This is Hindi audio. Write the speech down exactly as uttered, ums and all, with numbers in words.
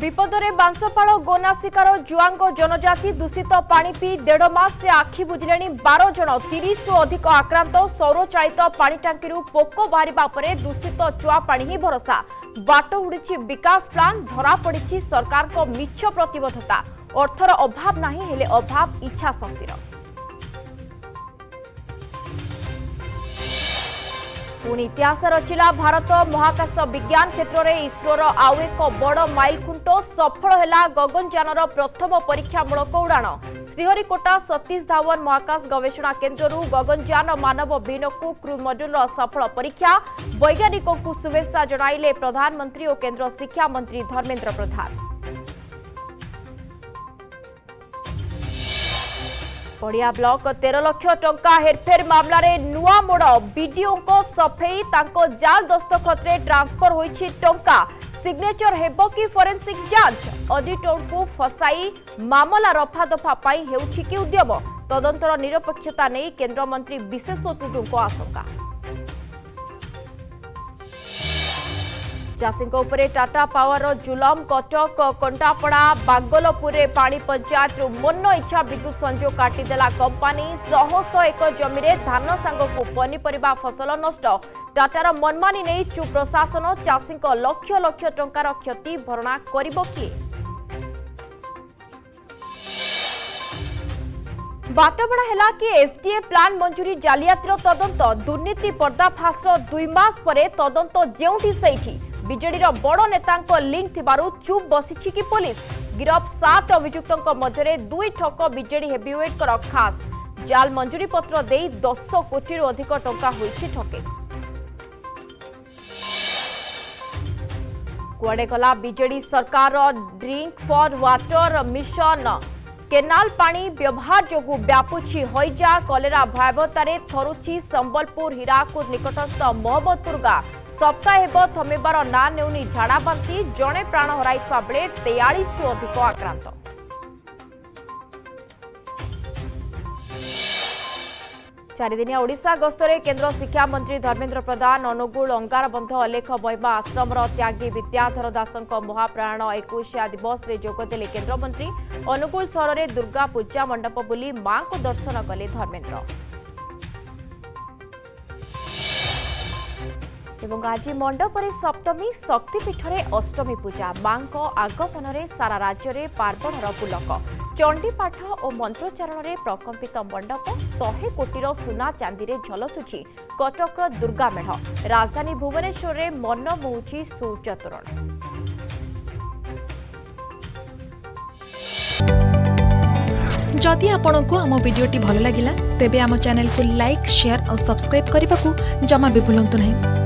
विपदरे बांसपाड़ गोना शिकार जुआंग जनजाति दूषित पानी पी डेढ़ मास आखि बुझिले बारह जन तीस अधिक आक्रांत सौर चालित पानी टांकी पोक बाहर दूषित चुआ पानी ही भरोसा बाट हुड़ी विकास प्लान धरा पड़ी सरकार को मिछ प्रतिबद्धता अर्थर अभाव नहीं हेले अभाव इच्छा शक्तिर पुणी इतिहास रचिला भारत महाकाश विज्ञान क्षेत्र में इसरोर आउ एक बड़ माइलखुंट सफल है गगनयानर प्रथम परीक्षामूलक उड़ाण श्रीहरिकोटा सतीश धवन महाकाश गवेषणा केन्द्र गगनयान मानव विनकू क्रू मॉड्यूल सफल परीक्षा वैज्ञानिकों को शुभेच्छा जणाइले प्रधानमंत्री और केन्द्र शिक्षा मंत्री धर्मेन्द्र प्रधान। पड़िया ब्लॉक तेरह लाख टंका हेरफेर मामला रे नुआ मोड़ बीडीओ को सफेई तांको जाल दस्तखत रे ट्रांसफर होईछि टंका सिग्नेचर हेबो कि फोरेंसिक जांच ऑडिटर को फसाई मामला रफा दफा पाई हेउछि कि उद्यम तदंतर निरपेक्षता नै केंद्र मंत्री विशेष तुटु को आशंका। चाषीों उपरे टाटा पावर जुलम कटक कंटापड़ा बागलपुर पाणी पंचायत मन इच्छा विद्युत संजोग काटिदेला कंपानी शह शह एक जमीरे धान सांगकू पनीपरिबा फसल नष्ट टाटार मनमानी नहीं चुप प्रशासन चाषी लक्ष लक्ष टंकार क्षति भरणा करिबो कि बाटबड़ा है कि एसडीए प्लान मंजूरी जालियातिर तदंत दुर्नीति पर्दाफाश्र दुई मास परे तदंत जेउठी सेठी बीजेडीर बड़ नेतांको लिंक थिबारु चुप बसिछि कि पुलिस गिरफ सात अभियुक्तों मध्य दुई ठक बीजेडी हेवीवेटर खास जाल मंजूरी पत्र दे दस कोटी अधिक टंका होइछि ठके कुआडे गला बीजेडी सरकार drink for water mission canal पानी व्यवहार जोगु व्यापुछि हईजा कलेरा भयावहतार थरुछि संबलपुर हीराकुद निकटस्थ महबतपुर गाँ सप्ताह हेबो थमेबार ना नेउनी झाड़ाबांती जड़े प्राण हराइथिबा बेले तेयालीस रु अधिक आक्रांत। चारिदिनिया ओडिशा गस्तरे केंद्र शिक्षा मंत्री धर्मेन्द्र प्रधान अनुगुल अंगारबंध अलेख महिमा आश्रमर त्यागी विद्याधर दासंक महाप्राण एकुशिया दिवस रे जोगदेले केन्द्रमंत्री अनुगुल सहर में दुर्गा पूजा मंडप बुली मां को दर्शन कले धर्मेन्द्र। एवं आज मंडपर सप्तमी शक्तिपीठ में अष्टमी पूजा मां को आगमन रे सारा राज्य में पार्वणर पुलक चंडीपाठ और मंत्रोच्चारण में प्रकंपित मंडप सौ कोटीर सुना चांदी रे झलसुची कटक दुर्गा मेढ़ राजधानी भुवनेश्वर रे मन मोहुची सूर्यचतुरण। जदि आपण को आम वीडियोटी भल लगा तेबे आम चैनल को लाइक शेयर और सब्सक्राइब करने को जमा भी भूलु नहीं।